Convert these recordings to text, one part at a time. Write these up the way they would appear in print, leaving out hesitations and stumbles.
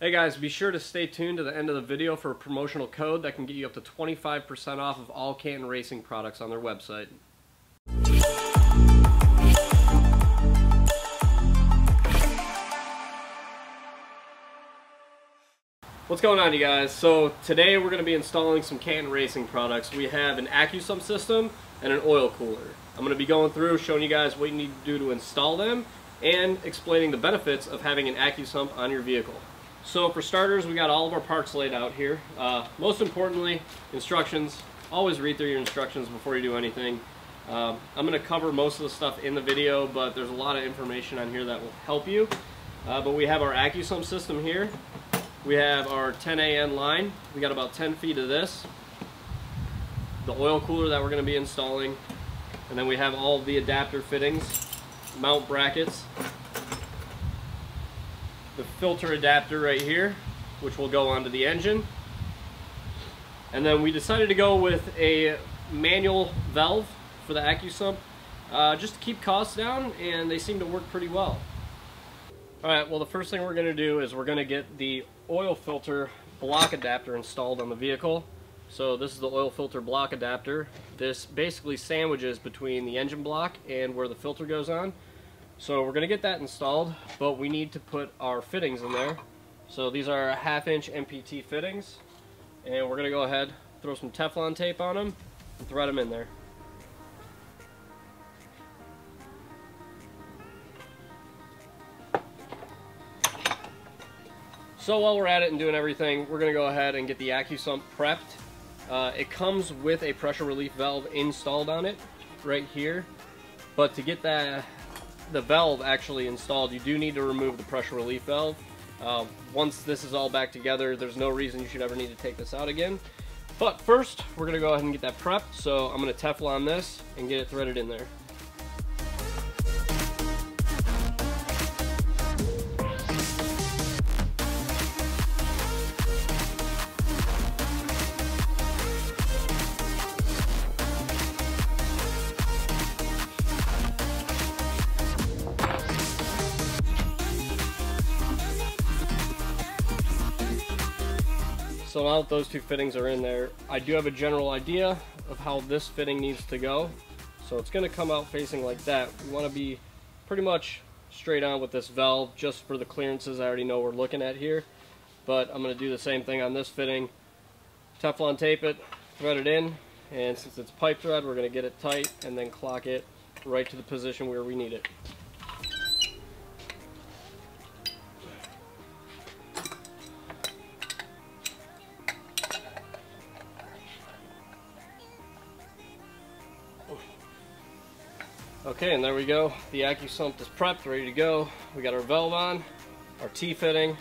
Hey guys, be sure to stay tuned to the end of the video for a promotional code that can get you up to 25% off of all Canton Racing products on their website. What's going on, you guys? So today we're going to be installing some Canton Racing products. We have an AccuSump system and an oil cooler. I'm going to be going through, showing you guys what you need to do to install them and explaining the benefits of having an AccuSump on your vehicle. So for starters, we got all of our parts laid out here. Most importantly, instructions. Always read through your instructions before you do anything. I'm going to cover most of the stuff in the video, but there's a lot of information on here that will help you. But we have our AccuSump system here. We have our 10AN line. We got about 10 feet of this. The oil cooler that we're going to be installing. And then we have all the adapter fittings, mount brackets, the filter adapter right here, which will go onto the engine. And then we decided to go with a manual valve for the AccuSump just to keep costs down, and they seem to work pretty well. Alright, well, the first thing we're going to do is we're going to get the oil filter block adapter installed on the vehicle. So this is the oil filter block adapter. This basically sandwiches between the engine block and where the filter goes on. So we're going to get that installed, but we need to put our fittings in there. So these are 1/2 inch MPT fittings, and we're going to go ahead, throw some Teflon tape on them, and thread them in there. So while we're at it and doing everything, we're going to go ahead and get the AccuSump prepped. It comes with a pressure relief valve installed on it right here, but to get that the valve actually installed, you do need to remove the pressure relief valve. Once this is all back together, there's no reason you should ever need to take this out again. But first, we're gonna go ahead and get that prepped. So I'm gonna Teflon this and get it threaded in there. So now that those two fittings are in there, I do have a general idea of how this fitting needs to go. So it's going to come out facing like that. We want to be pretty much straight on with this valve just for the clearances I already know we're looking at here. But I'm going to do the same thing on this fitting. Teflon tape it, thread it in, and since it's pipe thread, we're going to get it tight and then clock it right to the position where we need it. Okay, and there we go. The AccuSump is prepped, ready to go. We got our valve on, our T-fitting,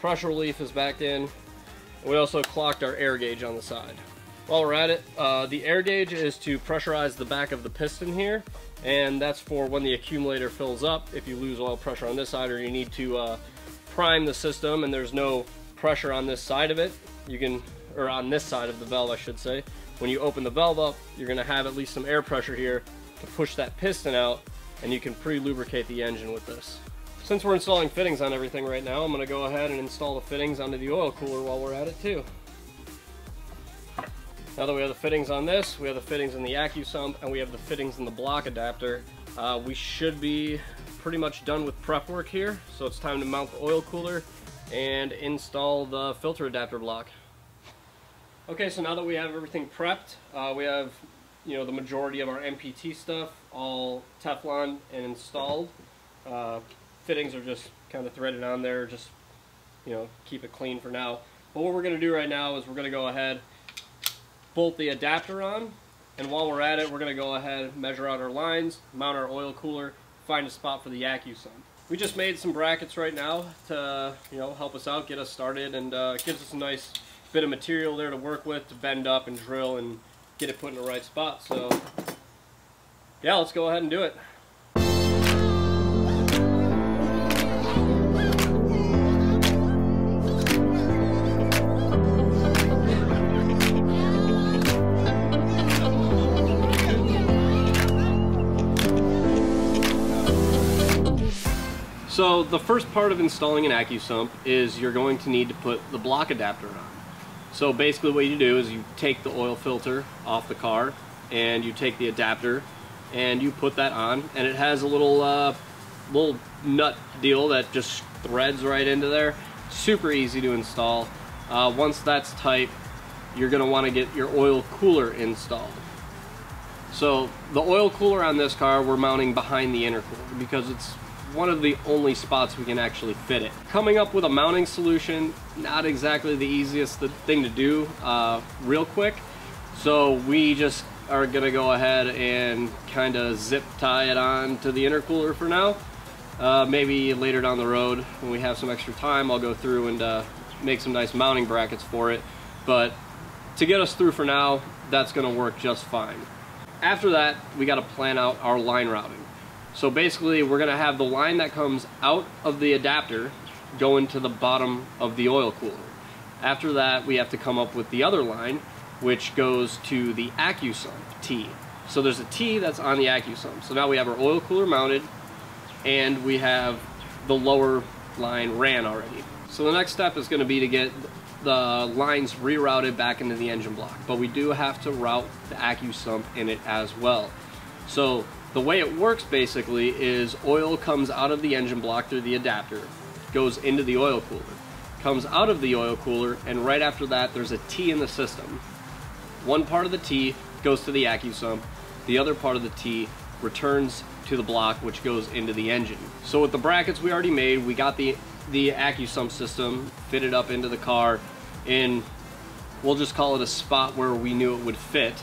pressure relief is backed in. We also clocked our air gauge on the side. While we're at it, the air gauge is to pressurize the back of the piston here, and that's for when the accumulator fills up. If you lose oil pressure on this side, or you need to prime the system and there's no pressure on this side of it, you can, or on this side of the valve, I should say. When you open the valve up, you're gonna have at least some air pressure here to push that piston out, and you can pre-lubricate the engine with this. Since we're installing fittings on everything right now, I'm going to go ahead and install the fittings onto the oil cooler while we're at it too. Now that we have the fittings on this, we have the fittings in the AccuSump, and we have the fittings in the block adapter. We should be pretty much done with prep work here, so it's time to mount the oil cooler and install the filter adapter block. Okay, so now that we have everything prepped, we have the majority of our MPT stuff all Teflon and installed. Fittings are just kind of threaded on there, just keep it clean for now. But what we're going to do right now is we're going to go ahead, bolt the adapter on, and while we're at it, we're going to go ahead, measure out our lines, mount our oil cooler, find a spot for the AccuSump. We just made some brackets right now to help us out, get us started, and gives us a nice bit of material there to work with to bend up and drill and get it put in the right spot. So yeah, let's go ahead and do it. So the first part of installing an AccuSump is you're going to need to put the block adapter on. So basically what you do is you take the oil filter off the car and you take the adapter and you put that on, and it has a little little nut deal that just threads right into there. Super easy to install. Once that's tight, you're going to want to get your oil cooler installed. So the oil cooler on this car we're mounting behind the intercooler because it's one of the only spots we can actually fit it. Coming up with a mounting solution, not exactly the easiest thing to do real quick. So we just are going to go ahead and kind of zip tie it on to the intercooler for now. Maybe later down the road when we have some extra time, I'll go through and make some nice mounting brackets for it. But to get us through for now, that's going to work just fine. After that, we got to plan out our line routing. So basically, we're going to have the line that comes out of the adapter go into the bottom of the oil cooler. After that, we have to come up with the other line, which goes to the AccuSump T. So there's a T that's on the AccuSump. So now we have our oil cooler mounted, and we have the lower line ran already. So the next step is going to be to get the lines rerouted back into the engine block, but we do have to route the AccuSump in it as well. So the way it works basically is oil comes out of the engine block through the adapter, goes into the oil cooler, comes out of the oil cooler, and right after that there's a T in the system. One part of the T goes to the AccuSump, the other part of the T returns to the block, which goes into the engine. So with the brackets we already made, we got the AccuSump system fitted up into the car in, we'll just call it a spot where we knew it would fit,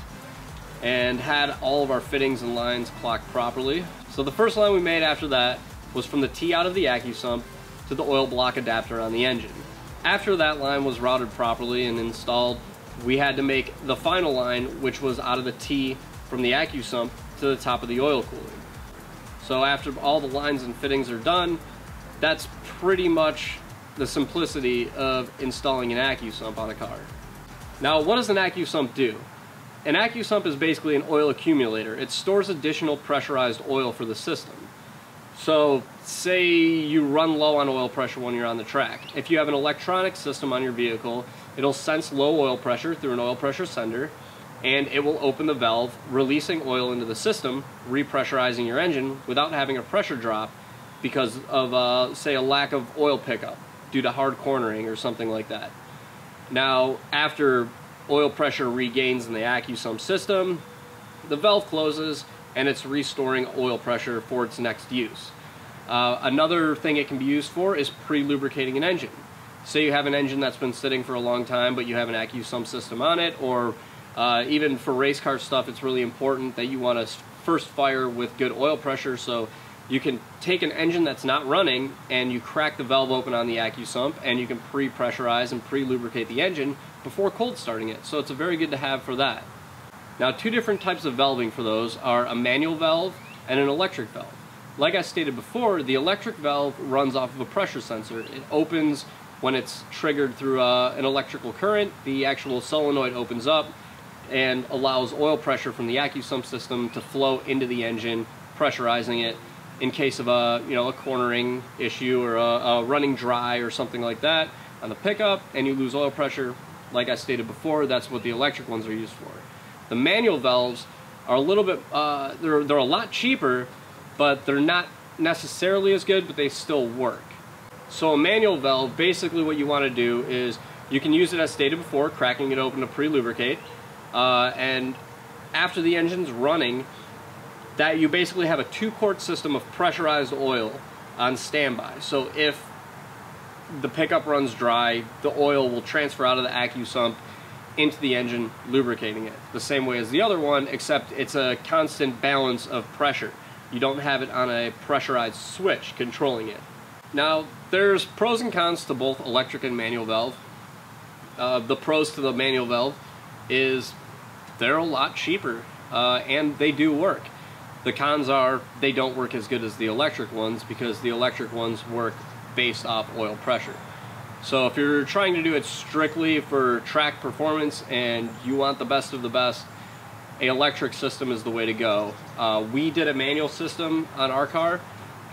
and had all of our fittings and lines clocked properly. So the first line we made after that was from the T out of the AccuSump to the oil block adapter on the engine. After that line was routed properly and installed, we had to make the final line, which was out of the T from the AccuSump to the top of the oil cooler. So after all the lines and fittings are done, that's pretty much the simplicity of installing an AccuSump on a car. Now, what does an AccuSump do? An AccuSump is basically an oil accumulator. It stores additional pressurized oil for the system. So say you run low on oil pressure when you're on the track. If you have an electronic system on your vehicle, it'll sense low oil pressure through an oil pressure sender, and it will open the valve, releasing oil into the system, repressurizing your engine without having a pressure drop because of, say, a lack of oil pickup due to hard cornering or something like that. Now, after oil pressure regains in the AccuSump system, the valve closes and it's restoring oil pressure for its next use. Another thing it can be used for is pre-lubricating an engine. Say you have an engine that's been sitting for a long time, but you have an AccuSump system on it, or even for race car stuff, it's really important that you want to first fire with good oil pressure, so you can take an engine that's not running and you crack the valve open on the AccuSump and you can pre-pressurize and pre-lubricate the engine before cold starting it. So it's a very good to have for that. Now, two different types of valving for those are a manual valve and an electric valve. Like I stated before, the electric valve runs off of a pressure sensor. It opens when it's triggered through an electrical current. The actual solenoid opens up and allows oil pressure from the AccuSump system to flow into the engine, pressurizing it in case of a cornering issue or a running dry or something like that on the pickup, and you lose oil pressure. Like I stated before, that's what the electric ones are used for. The manual valves are a little bit, they're a lot cheaper, but they're not necessarily as good, but they still work. So a manual valve, basically what you want to do is, you can use it as stated before, cracking it open to pre-lubricate, and after the engine's running, that you basically have a two-quart system of pressurized oil on standby. So if the pickup runs dry, the oil will transfer out of the AccuSump into the engine, lubricating it the same way as the other one, except it's a constant balance of pressure. You don't have it on a pressurized switch controlling it. Now, there's pros and cons to both electric and manual valve. The pros to the manual valve is they're a lot cheaper and they do work. The cons are they don't work as good as the electric ones because the electric ones work based off oil pressure. So if you're trying to do it strictly for track performance and you want the best of the best, an electric system is the way to go. We did a manual system on our car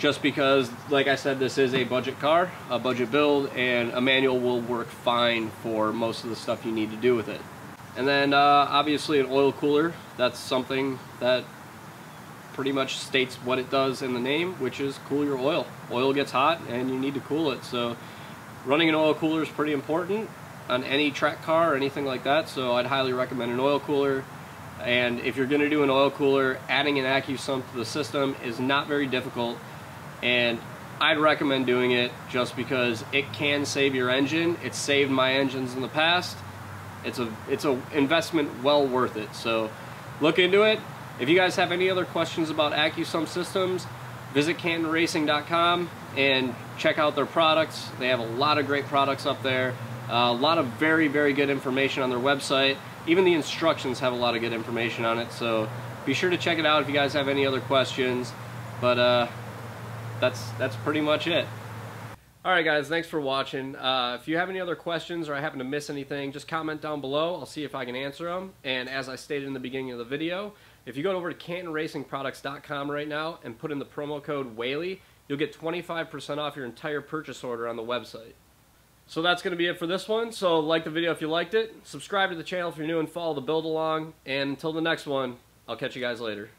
just because, like I said, this is a budget car, a budget build, and a manual will work fine for most of the stuff you need to do with it. And then obviously an oil cooler, that's something that pretty much states what it does in the name, which is cool your oil. Oil gets hot and you need to cool it, so running an oil cooler is pretty important on any track car or anything like that, so I'd highly recommend an oil cooler. And if you're going to do an oil cooler, adding an AccuSump to the system is not very difficult, and I'd recommend doing it just because it can save your engine. It's saved my engines in the past. It's a investment well worth it, so look into it. If you guys have any other questions about AccuSump systems, visit CantonRacing.com and check out their products. They have a lot of great products up there, a lot of very, very good information on their website. Even the instructions have a lot of good information on it, so be sure to check it out if you guys have any other questions. But that's pretty much it. Alright guys, thanks for watching. If you have any other questions or I happen to miss anything, just comment down below. I'll see if I can answer them. And as I stated in the beginning of the video, if you go over to CantonRacingProducts.com right now and put in the promo code WHALEY, you'll get 25% off your entire purchase order on the website. So that's going to be it for this one. So like the video if you liked it, subscribe to the channel if you're new, and follow the build along. And until the next one, I'll catch you guys later.